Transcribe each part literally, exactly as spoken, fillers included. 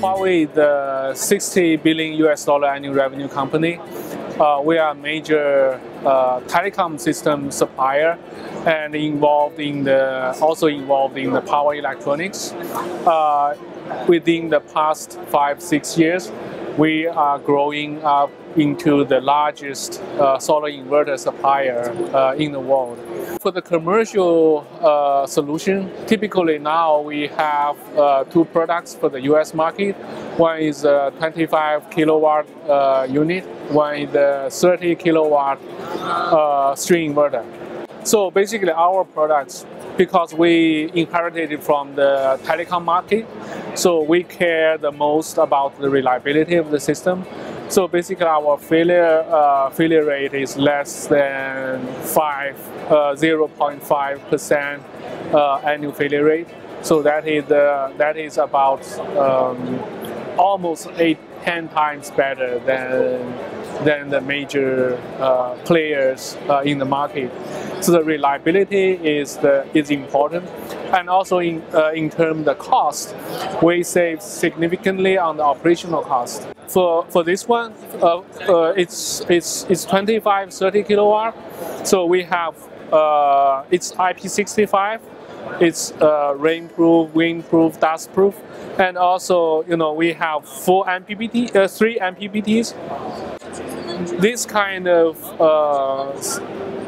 Huawei, the sixty billion U S dollar annual revenue company. Uh, we are a major uh, telecom system supplier and involved in the also involved in the power electronics. Uh, within the past five six years, we are growing up into the largest uh, solar inverter supplier uh, in the world. For the commercial uh, solution, typically now we have uh, two products for the U S market. One is a twenty-five kilowatt uh, unit, one is a thirty kilowatt uh, string inverter. So basically our products, because we inherited it from the telecom market, so we care the most about the reliability of the system. So basically our failure, uh, failure rate is less than zero point five percent uh, uh, annual failure rate. So that is, uh, that is about um, almost eight, ten times better than, than the major uh, players uh, in the market. So the reliability is, the, is important. And also in, uh, in terms of the cost, we save significantly on the operational cost. For, for this one, uh, uh, it's, it's, it's twenty-five, thirty kilowatt. So we have, uh, it's I P six five, it's uh, rain-proof, wind-proof, dust-proof. And also, you know, we have four M P P T, uh, three M P P Ts. This kind of uh,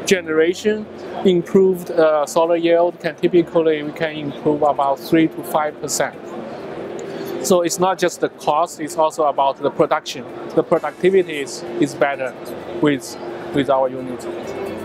generation, improved uh, solar yield, can typically, we can improve about three to five percent. So it's not just the cost, it's also about the production. The productivity is, is better with, with our unit.